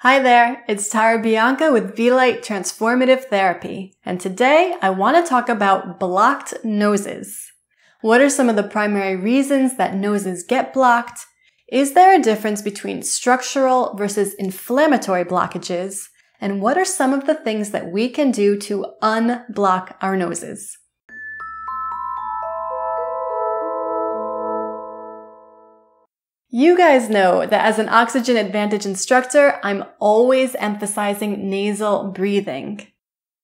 Hi there, it's Tara Bianca with V-Light Transformative Therapy, and today I want to talk about blocked noses. What are some of the primary reasons that noses get blocked? Is there a difference between structural versus inflammatory blockages? And what are some of the things that we can do to unblock our noses? You guys know that as an Oxygen Advantage instructor, I'm always emphasizing nasal breathing.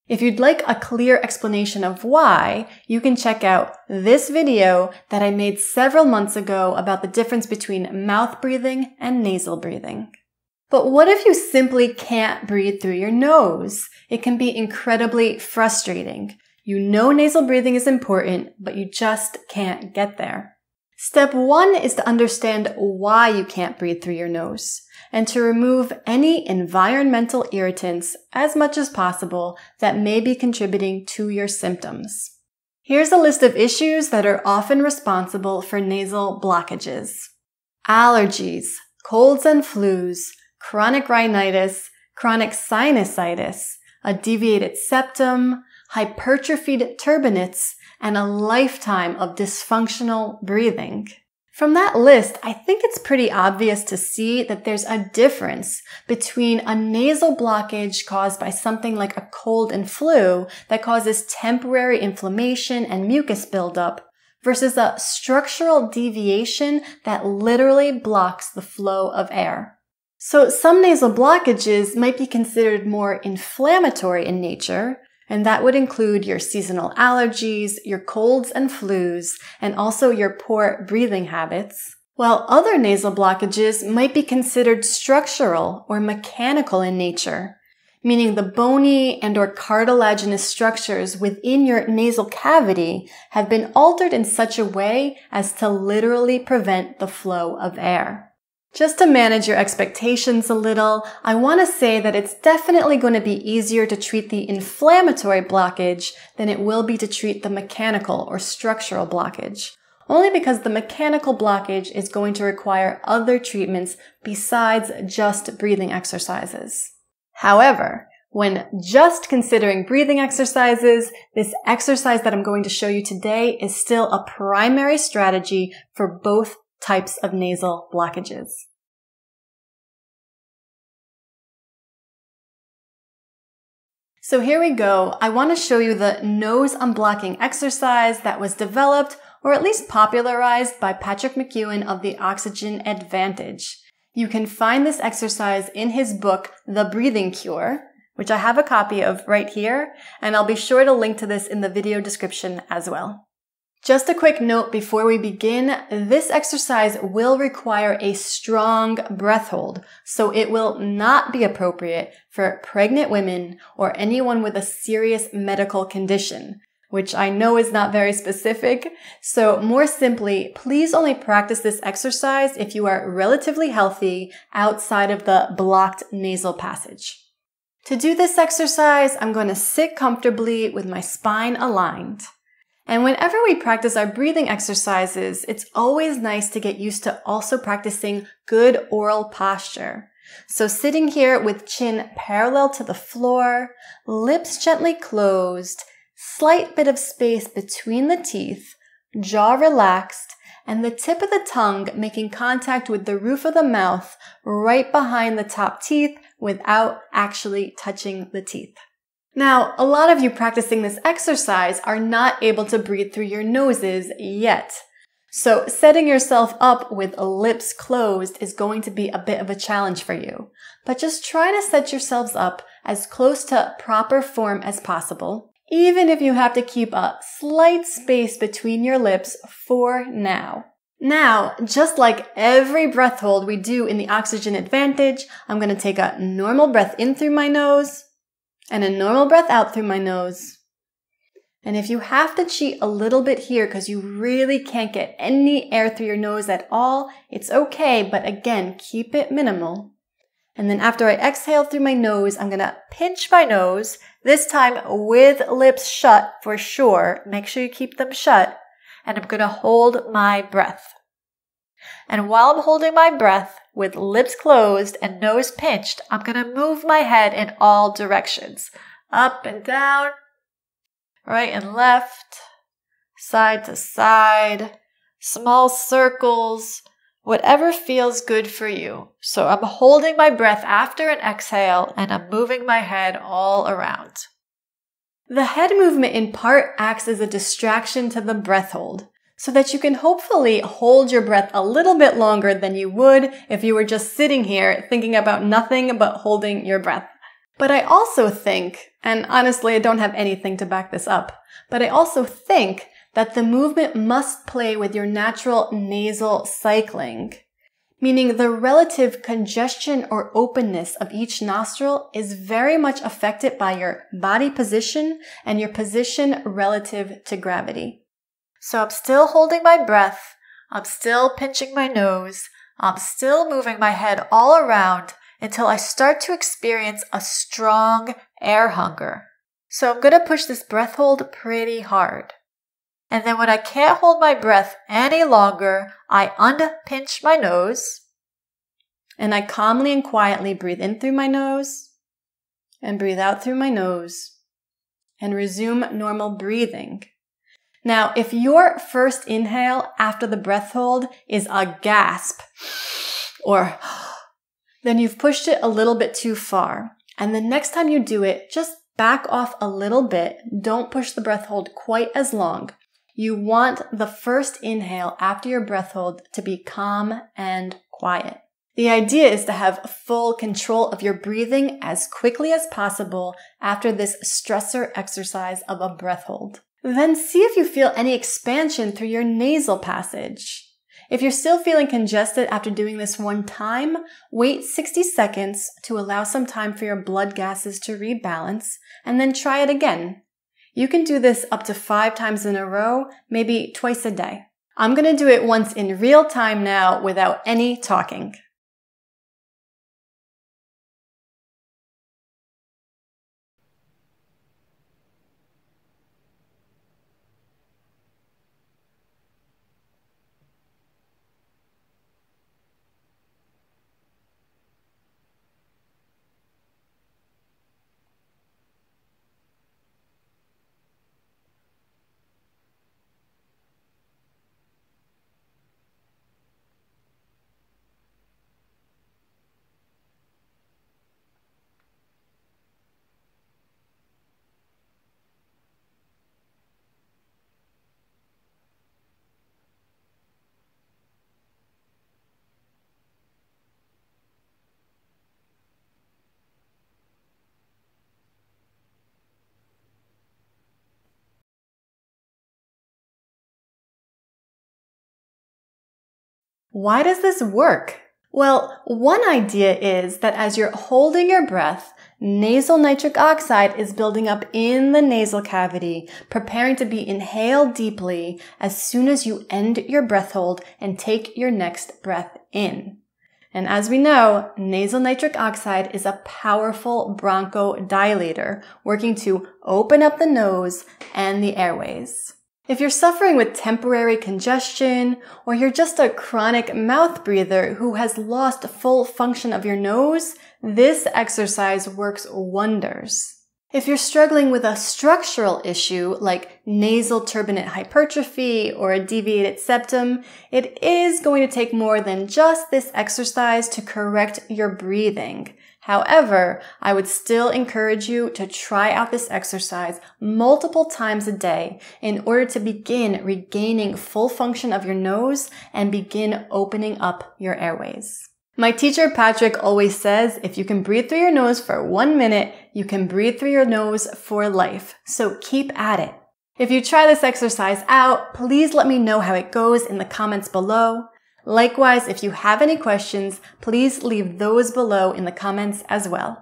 If you'd like a clear explanation of why, you can check out this video that I made several months ago about the difference between mouth breathing and nasal breathing. But what if you simply can't breathe through your nose? It can be incredibly frustrating. You know nasal breathing is important, but you just can't get there. Step one is to understand why you can't breathe through your nose and to remove any environmental irritants as much as possible that may be contributing to your symptoms. Here's a list of issues that are often responsible for nasal blockages: allergies, colds and flus, chronic rhinitis, chronic sinusitis, a deviated septum, hypertrophied turbinates, and a lifetime of dysfunctional breathing. From that list, I think it's pretty obvious to see that there's a difference between a nasal blockage caused by something like a cold and flu that causes temporary inflammation and mucus buildup versus a structural deviation that literally blocks the flow of air. So some nasal blockages might be considered more inflammatory in nature, and that would include your seasonal allergies, your colds and flus, and also your poor breathing habits, while other nasal blockages might be considered structural or mechanical in nature, meaning the bony and or cartilaginous structures within your nasal cavity have been altered in such a way as to literally prevent the flow of air. Just to manage your expectations a little, I want to say that it's definitely going to be easier to treat the inflammatory blockage than it will be to treat the mechanical or structural blockage, only because the mechanical blockage is going to require other treatments besides just breathing exercises. However, when just considering breathing exercises, this exercise that I'm going to show you today is still a primary strategy for both types of nasal blockages. So here we go. I want to show you the nose unblocking exercise that was developed, or at least popularized, by Patrick McKeown of the Oxygen Advantage. You can find this exercise in his book, The Breathing Cure, which I have a copy of right here, and I'll be sure to link to this in the video description as well. Just a quick note before we begin, this exercise will require a strong breath hold, so it will not be appropriate for pregnant women or anyone with a serious medical condition, which I know is not very specific. So more simply, please only practice this exercise if you are relatively healthy outside of the blocked nasal passage. To do this exercise, I'm going to sit comfortably with my spine aligned. And whenever we practice our breathing exercises, it's always nice to get used to also practicing good oral posture. So sitting here with chin parallel to the floor, lips gently closed, slight bit of space between the teeth, jaw relaxed, and the tip of the tongue making contact with the roof of the mouth right behind the top teeth without actually touching the teeth. Now, a lot of you practicing this exercise are not able to breathe through your noses yet. So setting yourself up with lips closed is going to be a bit of a challenge for you. But just try to set yourselves up as close to proper form as possible, even if you have to keep a slight space between your lips for now. Now, just like every breath hold we do in the Oxygen Advantage, I'm going to take a normal breath in through my nose and a normal breath out through my nose. And if you have to cheat a little bit here because you really can't get any air through your nose at all, it's okay, but again, keep it minimal. And then after I exhale through my nose, I'm gonna pinch my nose, this time with lips shut for sure. Make sure you keep them shut. And I'm gonna hold my breath. And while I'm holding my breath, With lips closed and nose pinched, I'm going to move my head in all directions. Up and down, right and left, side to side, small circles, whatever feels good for you. So I'm holding my breath after an exhale and I'm moving my head all around. The head movement in part acts as a distraction to the breath hold, so that you can hopefully hold your breath a little bit longer than you would if you were just sitting here thinking about nothing but holding your breath. But I also think, and honestly I don't have anything to back this up, but I also think that the movement must play with your natural nasal cycling, meaning the relative congestion or openness of each nostril is very much affected by your body position and your position relative to gravity. So I'm still holding my breath, I'm still pinching my nose, I'm still moving my head all around until I start to experience a strong air hunger. So I'm going to push this breath hold pretty hard. And then when I can't hold my breath any longer, I unpinch my nose and I calmly and quietly breathe in through my nose and breathe out through my nose and resume normal breathing. Now, if your first inhale after the breath hold is a gasp or then you've pushed it a little bit too far. And the next time you do it, just back off a little bit. Don't push the breath hold quite as long. You want the first inhale after your breath hold to be calm and quiet. The idea is to have full control of your breathing as quickly as possible after this stressor exercise of a breath hold. Then see if you feel any expansion through your nasal passage. If you're still feeling congested after doing this one time, wait 60 seconds to allow some time for your blood gases to rebalance, and then try it again. You can do this up to 5 times in a row, maybe twice a day. I'm going to do it once in real time now without any talking. Why does this work? Well, one idea is that as you're holding your breath, nasal nitric oxide is building up in the nasal cavity, preparing to be inhaled deeply as soon as you end your breath hold and take your next breath in. And as we know, nasal nitric oxide is a powerful bronchodilator, working to open up the nose and the airways. If you're suffering with temporary congestion, or you're just a chronic mouth breather who has lost full function of your nose, this exercise works wonders. If you're struggling with a structural issue like nasal turbinate hypertrophy or a deviated septum, it is going to take more than just this exercise to correct your breathing. However, I would still encourage you to try out this exercise multiple times a day in order to begin regaining full function of your nose and begin opening up your airways. My teacher Patrick always says, if you can breathe through your nose for 1 minute, you can breathe through your nose for life. So keep at it. If you try this exercise out, please let me know how it goes in the comments below. Likewise, if you have any questions, please leave those below in the comments as well.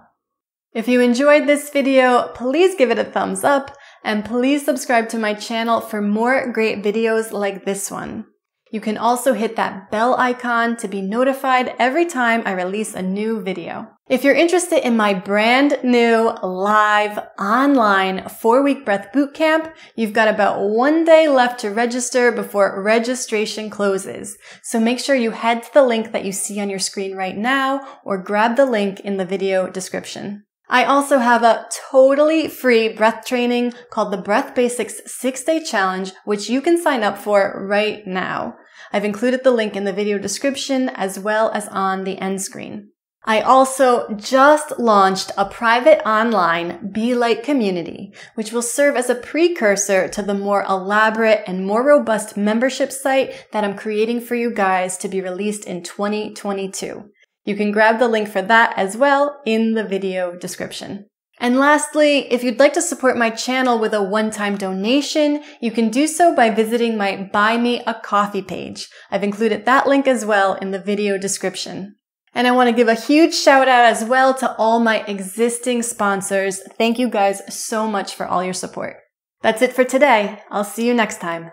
If you enjoyed this video, please give it a thumbs up and please subscribe to my channel for more great videos like this one. You can also hit that bell icon to be notified every time I release a new video. If you're interested in my brand new live online 4-week breath bootcamp, you've got about 1 day left to register before registration closes. So make sure you head to the link that you see on your screen right now or grab the link in the video description. I also have a totally free breath training called the Breath Basics 6-Day Challenge, which you can sign up for right now. I've included the link in the video description as well as on the end screen. I also just launched a private online Be Light Community, which will serve as a precursor to the more elaborate and more robust membership site that I'm creating for you guys to be released in 2022. You can grab the link for that as well in the video description. And lastly, if you'd like to support my channel with a one-time donation, you can do so by visiting my Buy Me a Coffee page. I've included that link as well in the video description. And I want to give a huge shout out as well to all my existing sponsors. Thank you guys so much for all your support. That's it for today. I'll see you next time.